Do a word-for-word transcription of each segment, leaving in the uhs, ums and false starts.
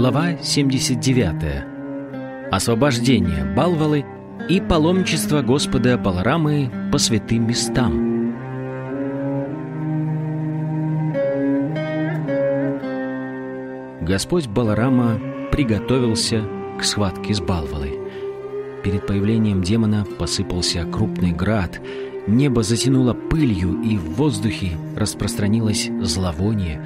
Глава семьдесят девятая. Освобождение Балвалы и паломничество Господа Баларамы по святым местам. Господь Баларама приготовился к схватке с Балвалой. Перед появлением демона посыпался крупный град, небо затянуло пылью, и в воздухе распространилось зловоние.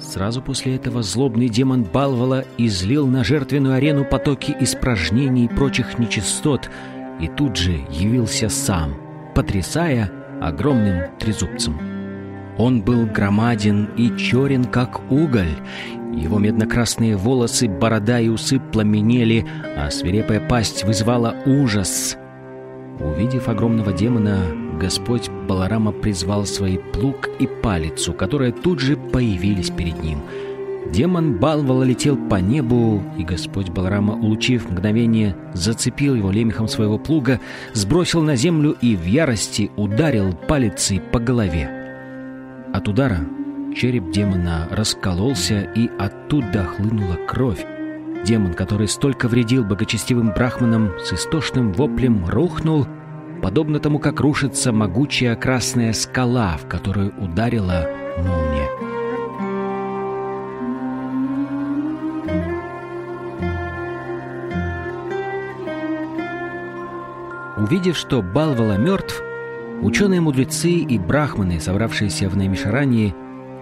Сразу после этого злобный демон Балвала излил на жертвенную арену потоки испражнений и прочих нечистот, и тут же явился сам, потрясая огромным трезубцем. Он был громаден и черен, как уголь. Его медно-красные волосы, борода и усы пламенели, а свирепая пасть вызывала ужас. Увидев огромного демона, Господь Баларама призвал свой плуг и палицу, которые тут же появились перед ним. Демон Балвала летел по небу, и Господь Баларама, улучив мгновение, зацепил его лемехом своего плуга, сбросил на землю и в ярости ударил палицей по голове. От удара череп демона раскололся, и оттуда хлынула кровь. Демон, который столько вредил благочестивым брахманам, с истошным воплем рухнул, подобно тому, как рушится могучая красная скала, в которую ударила молния. Увидев, что Балвала мертв, ученые-мудрецы и брахманы, собравшиеся в Наймишаранье,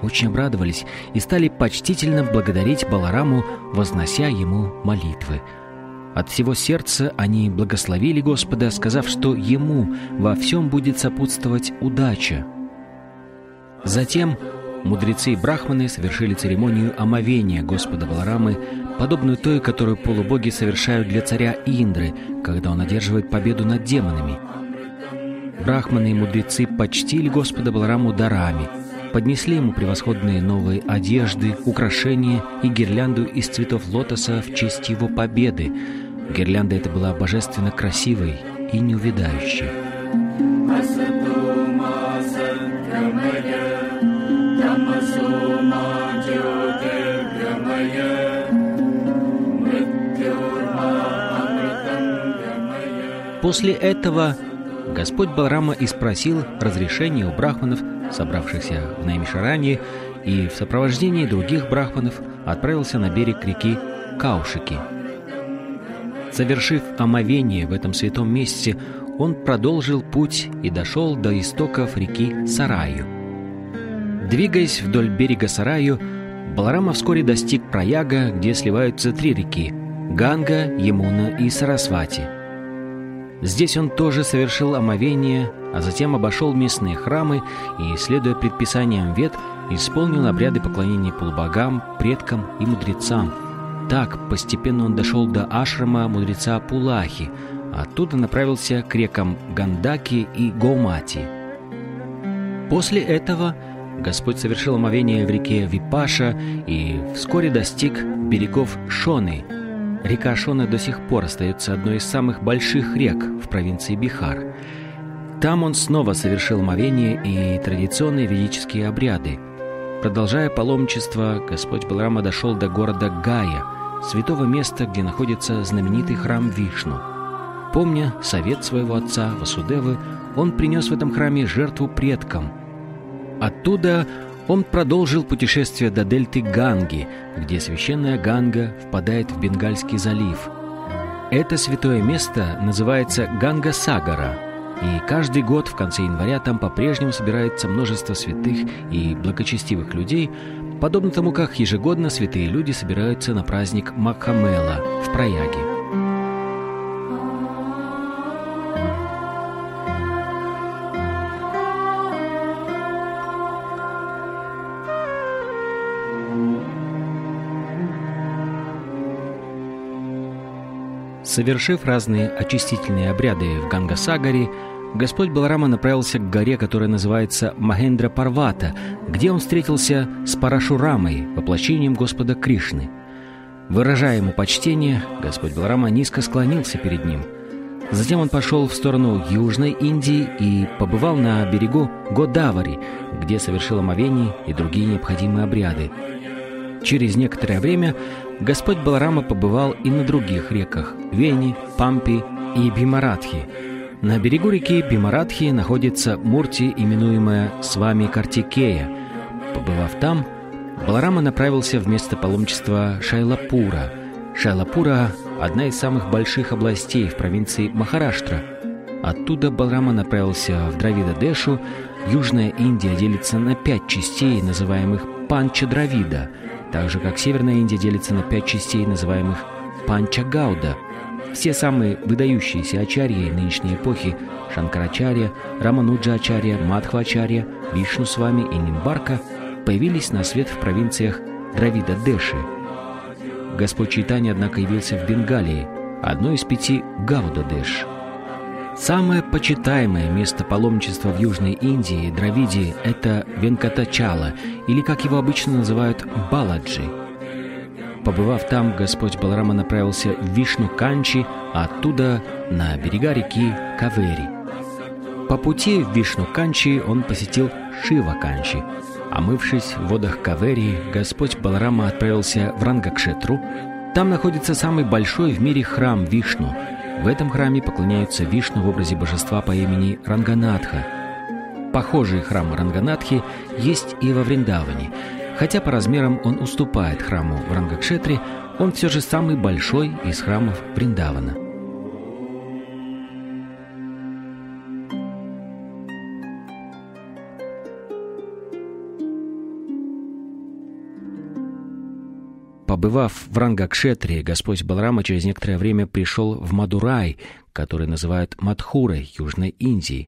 очень обрадовались и стали почтительно благодарить Балараму, вознося ему молитвы. От всего сердца они благословили Господа, сказав, что ему во всем будет сопутствовать удача. Затем мудрецы и брахманы совершили церемонию омовения Господа Баларамы, подобную той, которую полубоги совершают для царя Индры, когда он одерживает победу над демонами. Брахманы и мудрецы почтили Господа Балараму дарами, поднесли ему превосходные новые одежды, украшения и гирлянду из цветов лотоса в честь его победы. Гирлянда эта была божественно красивой и неувядающей. После этого Господь Баларама и спросил разрешения у брахманов, собравшихся в Наймишаранье, и в сопровождении других брахманов отправился на берег реки Каушики. Совершив омовение в этом святом месте, он продолжил путь и дошел до истоков реки Сараю. Двигаясь вдоль берега Сараю, Баларама вскоре достиг Праяга, где сливаются три реки — Ганга, Ямуна и Сарасвати. Здесь он тоже совершил омовение, а затем обошел местные храмы и, следуя предписаниям вед, исполнил обряды поклонения полубогам, предкам и мудрецам. Так постепенно он дошел до ашрама мудреца Пулахи, а оттуда направился к рекам Гандаки и Гомати. После этого Господь совершил омовение в реке Випаша и вскоре достиг берегов Шоны. Река Шона до сих пор остается одной из самых больших рек в провинции Бихар. Там он снова совершил омовение и традиционные ведические обряды. Продолжая паломничество, Господь Баларама дошел до города Гая, святого места, где находится знаменитый храм Вишну. Помня совет своего отца Васудевы, он принес в этом храме жертву предкам. Оттуда он продолжил путешествие до дельты Ганги, где священная Ганга впадает в Бенгальский залив. Это святое место называется Ганга Сагара, и каждый год в конце января там по-прежнему собирается множество святых и благочестивых людей, подобно тому, как ежегодно святые люди собираются на праздник Махамела в Праяге. Совершив разные очистительные обряды в Гангасагаре, Господь Баларама направился к горе, которая называется Махендра Парвата, где он встретился с Парашурамой, воплощением Господа Кришны. Выражая ему почтение, Господь Баларама низко склонился перед ним. Затем он пошел в сторону Южной Индии и побывал на берегу Годавари, где совершил омовение и другие необходимые обряды. Через некоторое время Господь Баларама побывал и на других реках – Вени, Пампи и Бимаратхи. На берегу реки Бимаратхи находится мурти, именуемая Свами Картикея. Побывав там, Баларама направился в место паломничества Шайлапура. Шайлапура – одна из самых больших областей в провинции Махараштра. Оттуда Баларама направился в Дравида-Дешу. Южная Индия делится на пять частей, называемых Панча-Дравида, так же как Северная Индия делится на пять частей, называемых Панчагауда. Все самые выдающиеся ачарьи нынешней эпохи – Шанкарачарья, Рамануджа-ачарья, Мадхва-ачарья, Вишну-свами и Нимбарка – появились на свет в провинциях Дравида-Деши. Господь Чайтанья, однако, явился в Бенгалии, одной из пяти Гауда-Деш. Самое почитаемое место паломничества в Южной Индии, Дравиде, это Венкатачала, или, как его обычно называют, Баладжи. Побывав там, Господь Баларама направился в Вишну Канчи, а оттуда на берега реки Кавери. По пути в Вишну Канчи он посетил Шива Канчи. Омывшись в водах Кавери, Господь Баларама отправился в Рангакшетру. Там находится самый большой в мире храм Вишну. В этом храме поклоняются Вишну в образе божества по имени Ранганатха. Похожий храм Ранганатхи есть и во Вриндаване. Хотя по размерам он уступает храму в Рангакшетре, он все же самый большой из храмов Вриндавана. Побывав в Рангакшетре, Господь Баларама через некоторое время пришел в Мадурай, который называют Мадхурой Южной Индии.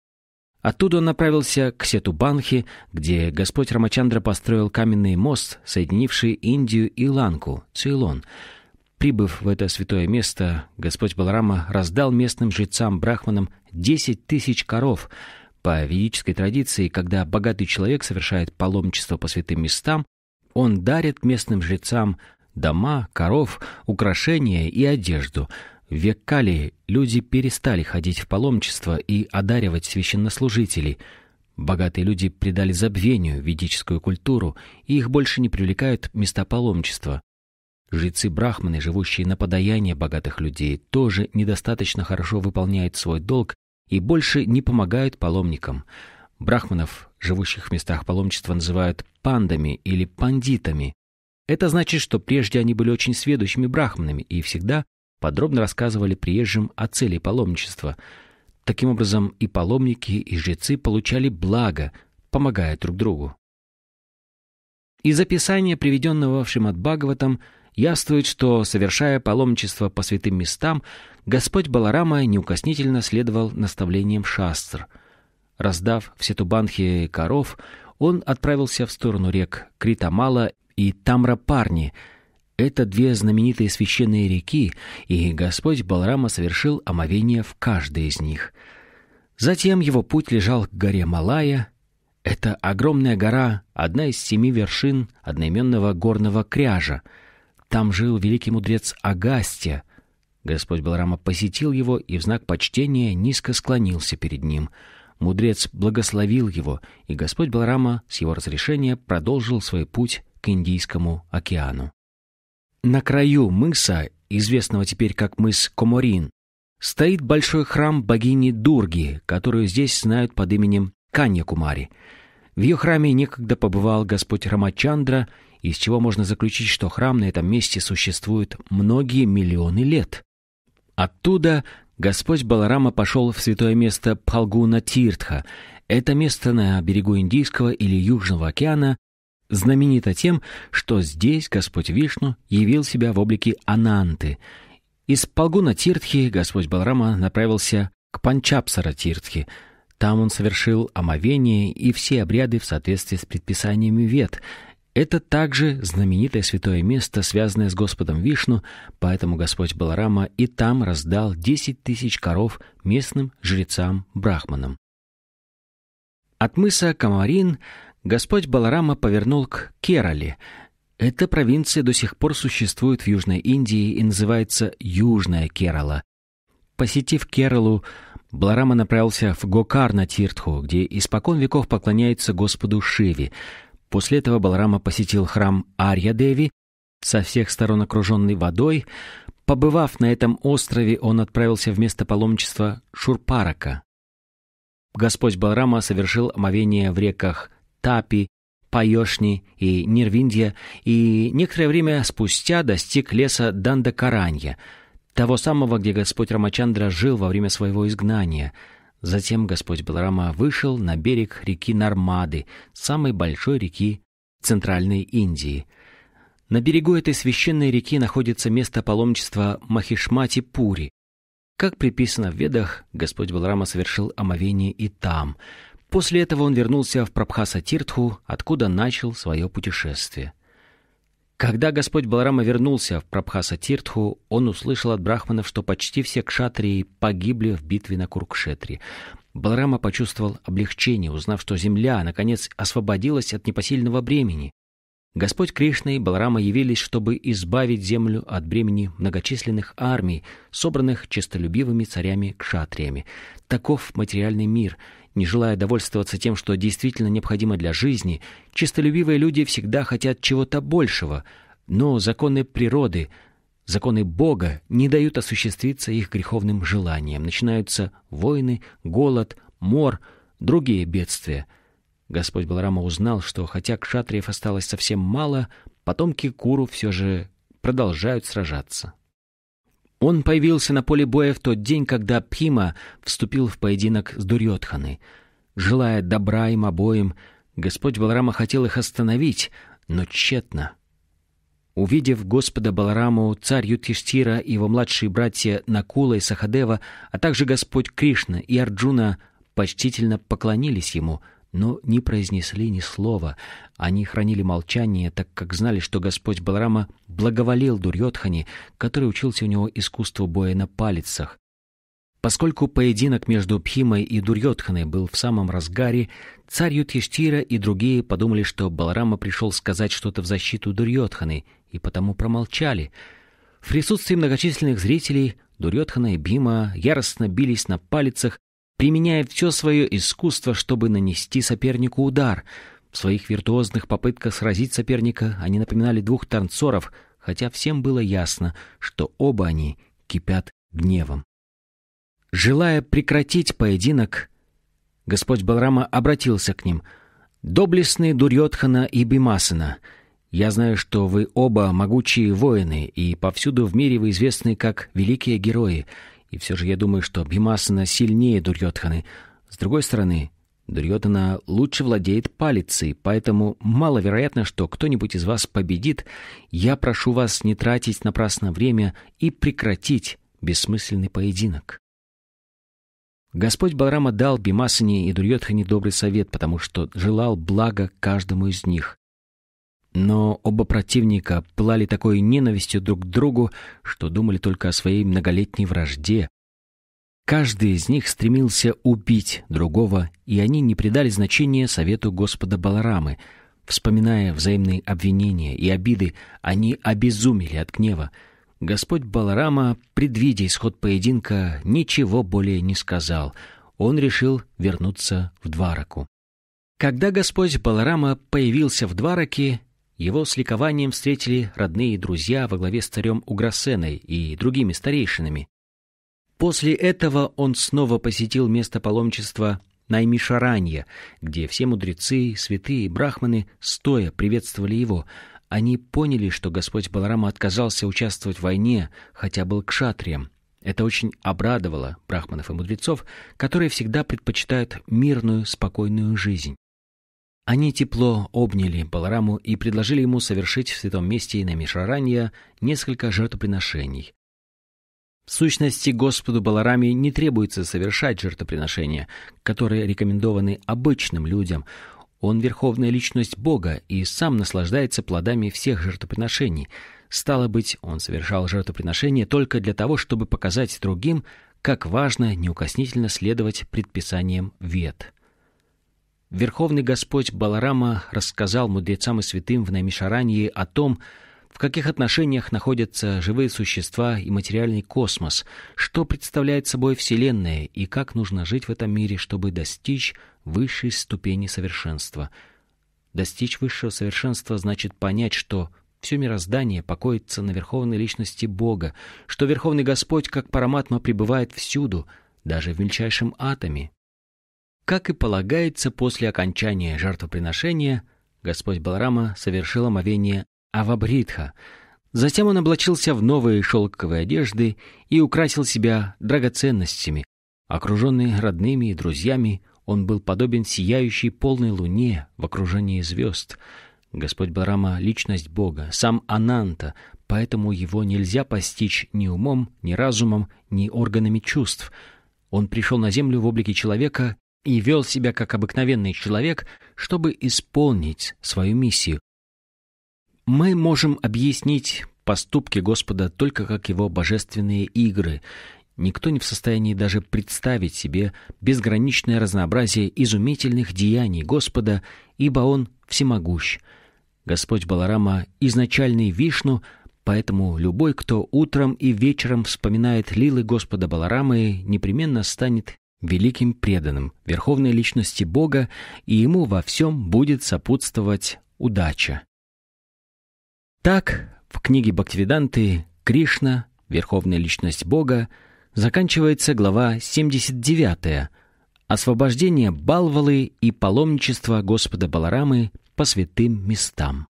Оттуда он направился к Сетубанхи, где Господь Рамачандра построил каменный мост, соединивший Индию и Ланку, Цейлон. Прибыв в это святое место, Господь Баларама раздал местным жрецам-брахманам десять тысяч коров. По ведической традиции, когда богатый человек совершает паломничество по святым местам, он дарит местным жрецам дома, коров, украшения и одежду. В век Кали люди перестали ходить в паломничество и одаривать священнослужителей. Богатые люди предали забвению ведическую культуру, и их больше не привлекают места паломничества. Жрецы-брахманы, живущие на подаяние богатых людей, тоже недостаточно хорошо выполняют свой долг и больше не помогают паломникам. Брахманов, живущих в местах паломничества, называют пандами или пандитами. Это значит, что прежде они были очень сведущими брахманами и всегда подробно рассказывали приезжим о цели паломничества. Таким образом, и паломники, и жрецы получали благо, помогая друг другу. Из описания, приведенного в Шримад-Бхагаватам, яствует, что, совершая паломничество по святым местам, Господь Баларама неукоснительно следовал наставлениям шастр. Раздав в Сетубанхе коров, он отправился в сторону рек Критамала и Тамрапарни. Это две знаменитые священные реки, и Господь Баларама совершил омовение в каждой из них. Затем его путь лежал к горе Малая. Это огромная гора, одна из семи вершин одноименного горного кряжа. Там жил великий мудрец Агастья. Господь Баларама посетил его и в знак почтения низко склонился перед ним. Мудрец благословил его, и Господь Баларама с его разрешения продолжил свой путь к Индийскому океану. На краю мыса, известного теперь как мыс Коморин, стоит большой храм богини Дурги, которую здесь знают под именем Каньякумари. В ее храме некогда побывал Господь Рамачандра, из чего можно заключить, что храм на этом месте существует многие миллионы лет. Оттуда Господь Баларама пошел в святое место Пхалгуна-Тиртха. Это место на берегу Индийского или Южного океана знаменито тем, что здесь Господь Вишну явил себя в облике Ананты. Из Пхалгуна-Тиртхи Господь Баларама направился к Панчапсара-Тиртхи. Там он совершил омовение и все обряды в соответствии с предписаниями Вед. Это также знаменитое святое место, связанное с Господом Вишну, поэтому Господь Баларама и там раздал десять тысяч коров местным жрецам-брахманам. От мыса Коморин Господь Баларама повернул к Керале. Эта провинция до сих пор существует в Южной Индии и называется Южная Керала. Посетив Кералу, Баларама направился в Гокарна-Тиртху, где испокон веков поклоняются Господу Шиве. После этого Баларама посетил храм Арья-Деви, со всех сторон окруженный водой. Побывав на этом острове, он отправился в место паломничества Шурпарака. Господь Баларама совершил омовение в реках Тапи, Пайошни и Нирвиндья, и некоторое время спустя достиг леса Дандакаранья, того самого, где Господь Рамачандра жил во время своего изгнания. Затем Господь Баларама вышел на берег реки Нармады, самой большой реки Центральной Индии. На берегу этой священной реки находится место паломничества Махишмати-Пури. Как приписано в Ведах, Господь Баларама совершил омовение и там. После этого он вернулся в Прабхаса-Тиртху, откуда начал свое путешествие. Когда Господь Баларама вернулся в Прабхаса-Тиртху, он услышал от брахманов, что почти все кшатрии погибли в битве на Курукшетре. Баларама почувствовал облегчение, узнав, что земля, наконец, освободилась от непосильного бремени. Господь Кришна и Баларама явились, чтобы избавить землю от бремени многочисленных армий, собранных честолюбивыми царями-кшатриями. Таков материальный мир. Не желая довольствоваться тем, что действительно необходимо для жизни, честолюбивые люди всегда хотят чего-то большего, но законы природы, законы Бога не дают осуществиться их греховным желаниям. Начинаются войны, голод, мор, другие бедствия. Господь Баларама узнал, что хотя кшатриев осталось совсем мало, потомки Куру все же продолжают сражаться. Он появился на поле боя в тот день, когда Бхима вступил в поединок с Дурьодханой. Желая добра им обоим, Господь Баларама хотел их остановить, но тщетно. Увидев Господа Балараму, царь Юдхиштхира и его младшие братья Накула и Сахадева, а также Господь Кришна и Арджуна почтительно поклонились ему, но не произнесли ни слова. Они хранили молчание, так как знали, что Господь Баларама благоволил Дурьодхане, который учился у него искусству боя на палицах. Поскольку поединок между Бхимой и Дурьодханой был в самом разгаре, царь Юдхиштхира и другие подумали, что Баларама пришел сказать что-то в защиту Дурьодханы, и потому промолчали. В присутствии многочисленных зрителей Дурьодхана и Бхима яростно бились на палицах, применяя все свое искусство, чтобы нанести сопернику удар. В своих виртуозных попытках сразить соперника они напоминали двух танцоров, хотя всем было ясно, что оба они кипят гневом. Желая прекратить поединок, Господь Баларама обратился к ним. «Доблестные Дурьодхана и Бимасана, я знаю, что вы оба могучие воины, и повсюду в мире вы известны как великие герои». И все же я думаю, что Бимасана сильнее Дурьодханы. С другой стороны, Дурьодхана лучше владеет палицей, поэтому маловероятно, что кто-нибудь из вас победит. Я прошу вас не тратить напрасно время и прекратить бессмысленный поединок. Господь Баларама дал Бимасане и Дурьодхане добрый совет, потому что желал блага каждому из них. Но оба противника пылали такой ненавистью друг к другу, что думали только о своей многолетней вражде. Каждый из них стремился убить другого, и они не придали значения совету Господа Баларамы. Вспоминая взаимные обвинения и обиды, они обезумели от гнева. Господь Баларама, предвидя исход поединка, ничего более не сказал. Он решил вернуться в Двараку. Когда Господь Баларама появился в Двараке, его с ликованием встретили родные и друзья во главе с царем Уграсеной и другими старейшинами. После этого он снова посетил место паломничества Наймишаранья, где все мудрецы, святые и брахманы стоя приветствовали его. Они поняли, что Господь Баларама отказался участвовать в войне, хотя был кшатрием. Это очень обрадовало брахманов и мудрецов, которые всегда предпочитают мирную, спокойную жизнь. Они тепло обняли Балараму и предложили ему совершить в святом месте Наймишаранья несколько жертвоприношений. В сущности, Господу Балараме не требуется совершать жертвоприношения, которые рекомендованы обычным людям. Он — верховная личность Бога и сам наслаждается плодами всех жертвоприношений. Стало быть, он совершал жертвоприношения только для того, чтобы показать другим, как важно неукоснительно следовать предписаниям Вед. Верховный Господь Баларама рассказал мудрецам и святым в Наймишаранье о том, в каких отношениях находятся живые существа и материальный космос, что представляет собой Вселенная и как нужно жить в этом мире, чтобы достичь высшей ступени совершенства. Достичь высшего совершенства значит понять, что все мироздание покоится на Верховной Личности Бога, что Верховный Господь, как Параматма, пребывает всюду, даже в мельчайшем атоме. Как и полагается, после окончания жертвоприношения Господь Баларама совершил омовение авабритха. Затем он облачился в новые шелковые одежды и украсил себя драгоценностями. Окруженный родными и друзьями, он был подобен сияющей полной луне в окружении звезд. Господь Баларама — личность Бога, сам Ананта, поэтому его нельзя постичь ни умом, ни разумом, ни органами чувств. Он пришел на землю в облике человека и вел себя как обыкновенный человек, чтобы исполнить свою миссию. Мы можем объяснить поступки Господа только как его божественные игры. Никто не в состоянии даже представить себе безграничное разнообразие изумительных деяний Господа, ибо Он всемогущ. Господь Баларама — изначальный Вишну, поэтому любой, кто утром и вечером вспоминает лилы Господа Баларамы, непременно станет великим преданным Верховной Личности Бога, и ему во всем будет сопутствовать удача. Так, в книге Бхактивиданты «Кришна. Верховная Личность Бога» заканчивается глава семьдесят девятая «Освобождение Балвалы и паломничество Господа Баларамы по святым местам».